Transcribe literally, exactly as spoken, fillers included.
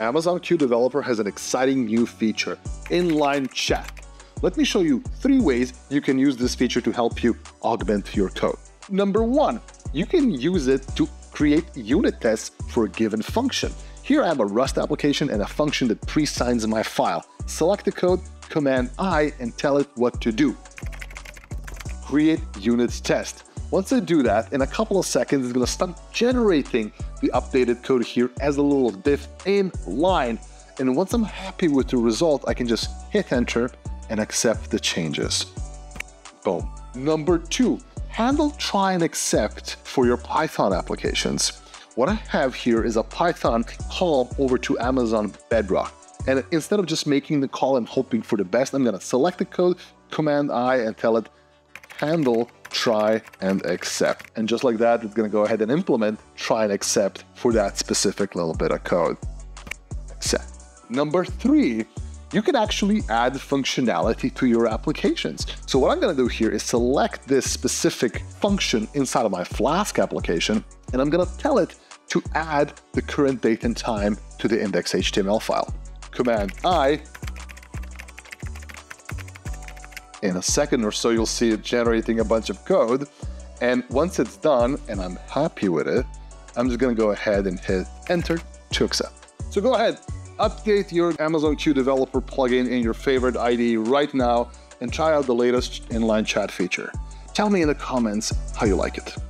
Amazon Q Developer has an exciting new feature, inline chat. Let me show you three ways you can use this feature to help you augment your code. Number one, you can use it to create unit tests for a given function. Here I have a Rust application and a function that pre-signs my file. Select the code, Command I, and tell it what to do. Create unit test. Once I do that, in a couple of seconds, it's gonna start generating the updated code here as a little diff in line. And once I'm happy with the result, I can just hit enter and accept the changes. Boom. Number two, handle try and accept for your Python applications. What I have here is a Python call over to Amazon Bedrock. And instead of just making the call and hoping for the best, I'm gonna select the code, Command I, and tell it handle try and accept. And just like that, it's gonna go ahead and implement try and accept for that specific little bit of code. Accept. Number three, you can actually add functionality to your applications. So what I'm gonna do here is select this specific function inside of my Flask application, and I'm gonna tell it to add the current date and time to the index dot H T M L file. Command I. In a second or so, you'll see it generating a bunch of code. And once it's done and I'm happy with it, I'm just gonna go ahead and hit enter to accept. So go ahead, update your Amazon Q Developer plugin in your favorite I D E right now and try out the latest inline chat feature. Tell me in the comments how you like it.